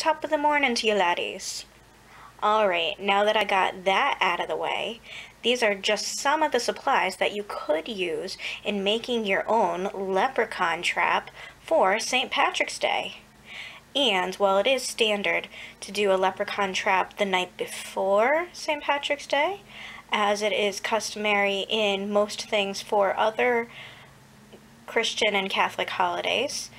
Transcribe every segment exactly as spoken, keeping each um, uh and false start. Top of the morning to you laddies. Alright, now that I got that out of the way, these are just some of the supplies that you could use in making your own leprechaun trap for Saint Patrick's Day. And while it is standard to do a leprechaun trap the night before Saint Patrick's Day, as it is customary in most things for other Christian and Catholic holidays,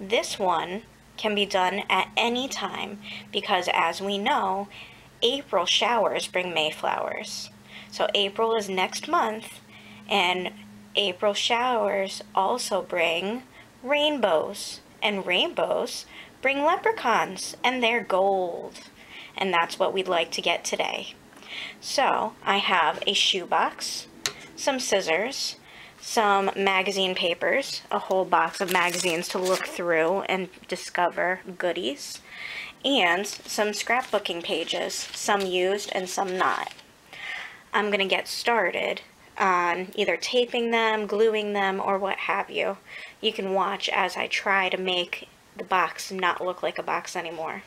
this one can be done at any time because, as we know, April showers bring May flowers. So April is next month, and April showers also bring rainbows, and rainbows bring leprechauns and their gold, and that's what we'd like to get today. So I have a shoebox, some scissors, some magazine papers, a whole box of magazines to look through and discover goodies, and some scrapbooking pages, some used and some not. I'm going to get started on either taping them, gluing them, or what have you. You can watch as I try to make the box not look like a box anymore.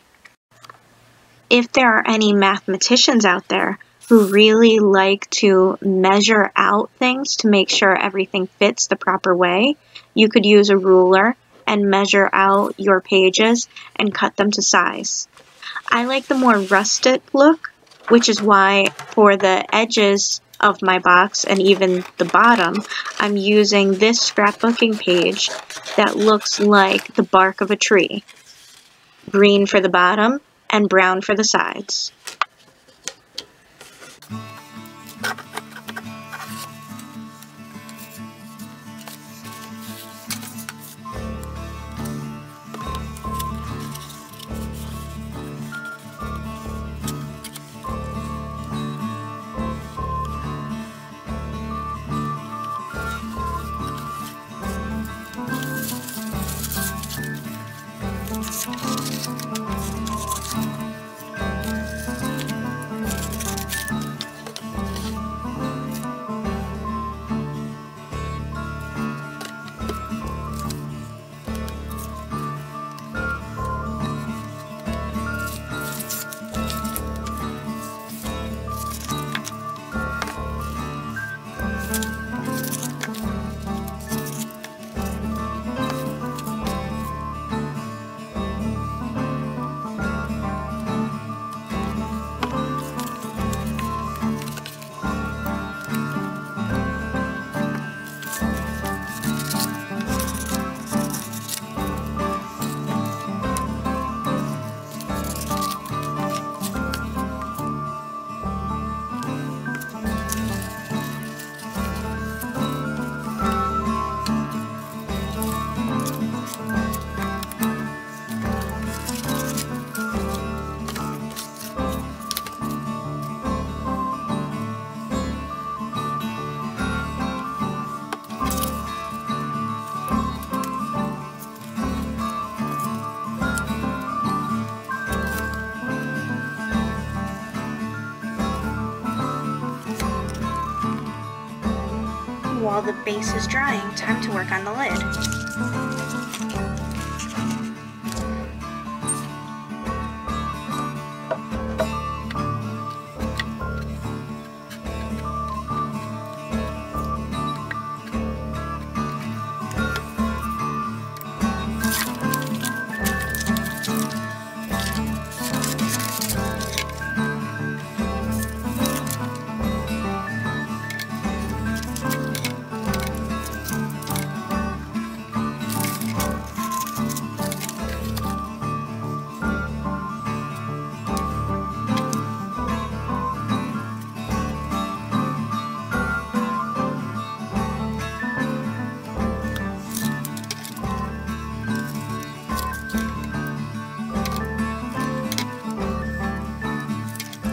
If there are any mathematicians out there who really like to measure out things to make sure everything fits the proper way, you could use a ruler and measure out your pages and cut them to size. I like the more rustic look, which is why for the edges of my box and even the bottom, I'm using this scrapbooking page that looks like the bark of a tree. Green for the bottom and brown for the sides. While the base is drying, time to work on the lid.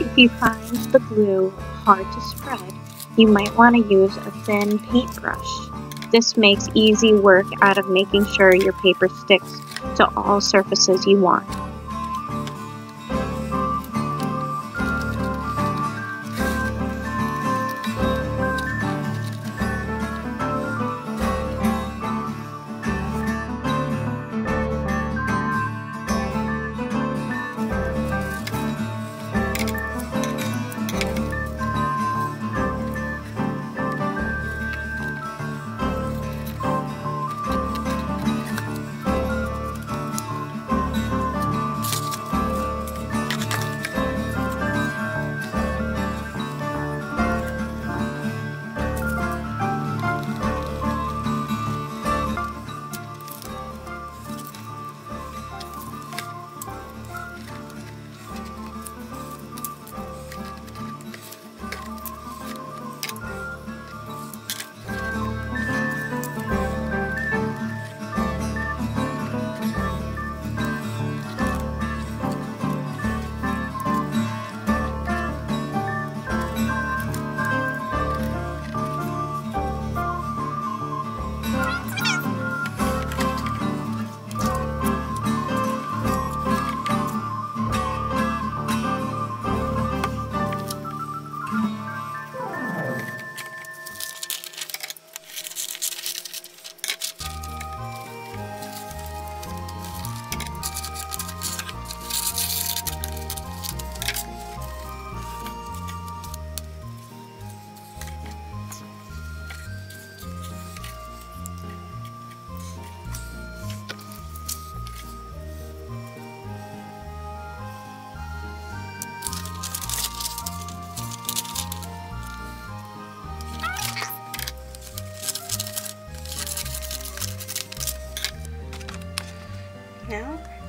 If you find the glue hard to spread, you might want to use a thin paintbrush. This makes easy work out of making sure your paper sticks to all surfaces you want.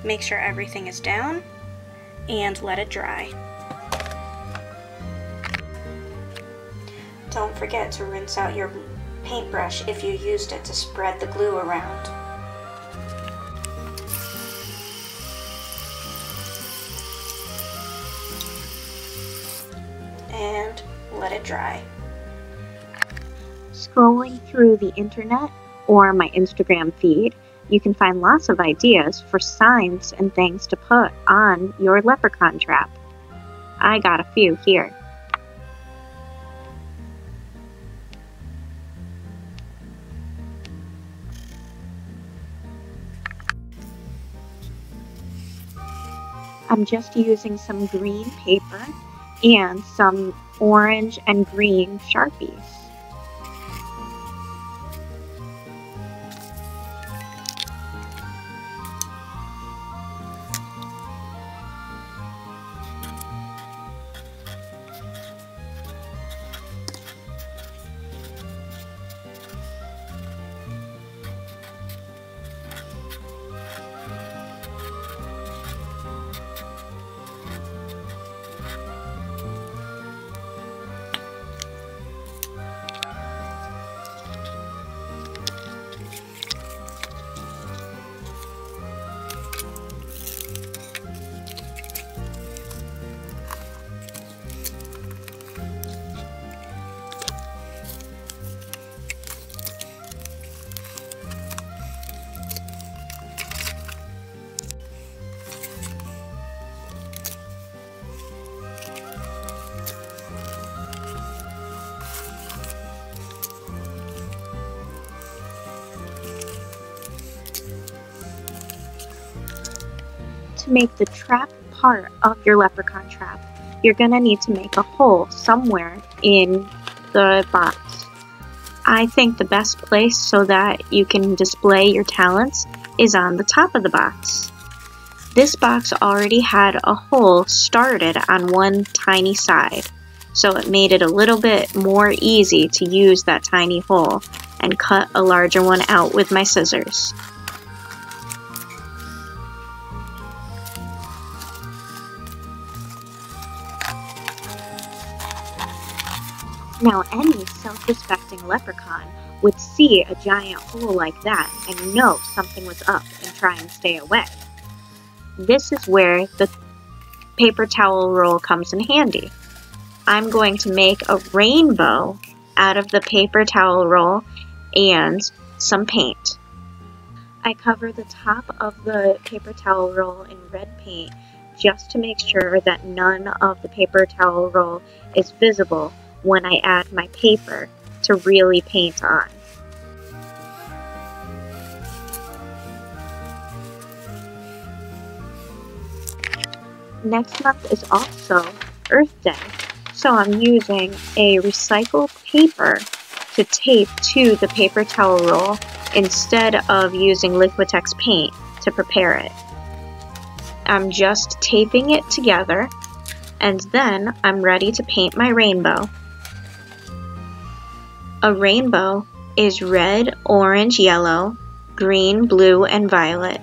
Make sure everything is down and let it dry. Don't forget to rinse out your paintbrush if you used it to spread the glue around. And let it dry. Scrolling through the internet or my Instagram feed, you can find lots of ideas for signs and things to put on your leprechaun trap. I got a few here. I'm just using some green paper and some orange and green Sharpies. To make the trap part of your leprechaun trap, you're gonna need to make a hole somewhere in the box. I think the best place so that you can display your talents is on the top of the box. This box already had a hole started on one tiny side, so it made it a little bit more easy to use that tiny hole and cut a larger one out with my scissors. Now, any self-respecting leprechaun would see a giant hole like that and know something was up and try and stay away. This is where the paper towel roll comes in handy. I'm going to make a rainbow out of the paper towel roll and some paint. I cover the top of the paper towel roll in red paint just to make sure that none of the paper towel roll is visible when I add my paper to really paint on. Next month is also Earth Day, so I'm using a recycled paper to tape to the paper towel roll instead of using Liquitex paint to prepare it. I'm just taping it together, and then I'm ready to paint my rainbow. A rainbow is red, orange, yellow, green, blue, and violet.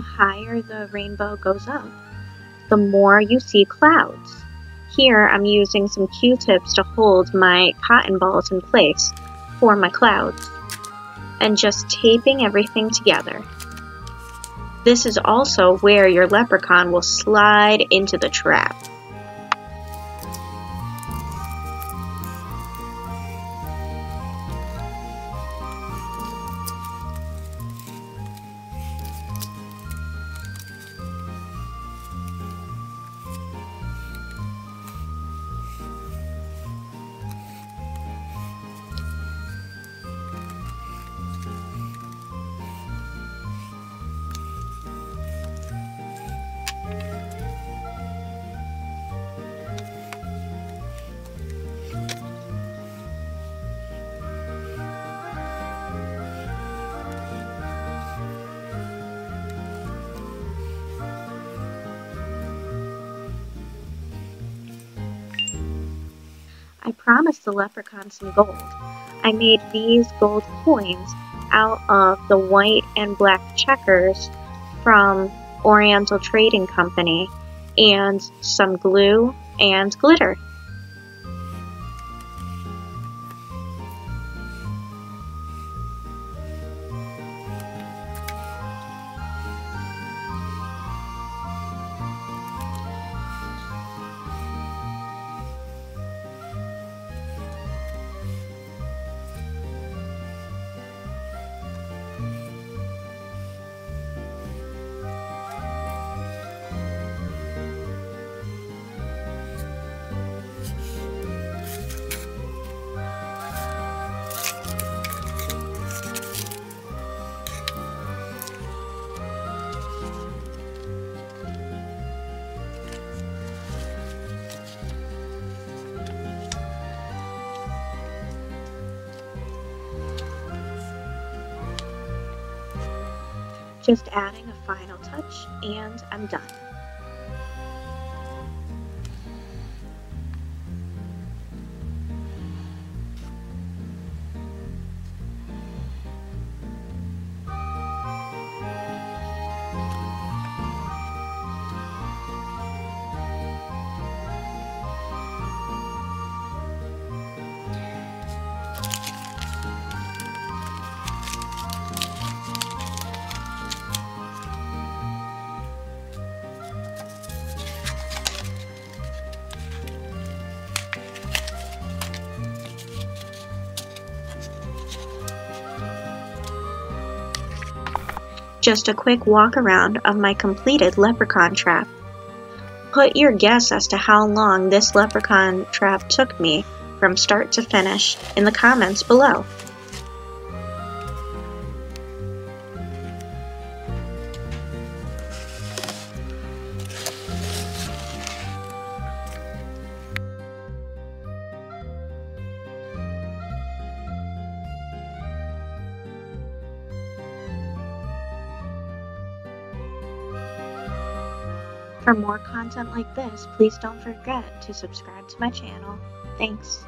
the higher the rainbow goes up, the more you see clouds. Here I'm using some Q-tips to hold my cotton balls in place for my clouds, and just taping everything together. This is also where your leprechaun will slide into the trap. I promised the leprechaun some gold. I made these gold coins out of the white and black checkers from Oriental Trading Company and some glue and glitter. Just adding a final touch, and I'm done. Just a quick walk around of my completed leprechaun trap. Put your guess as to how long this leprechaun trap took me from start to finish in the comments below. For more content like this, please don't forget to subscribe to my channel. Thanks.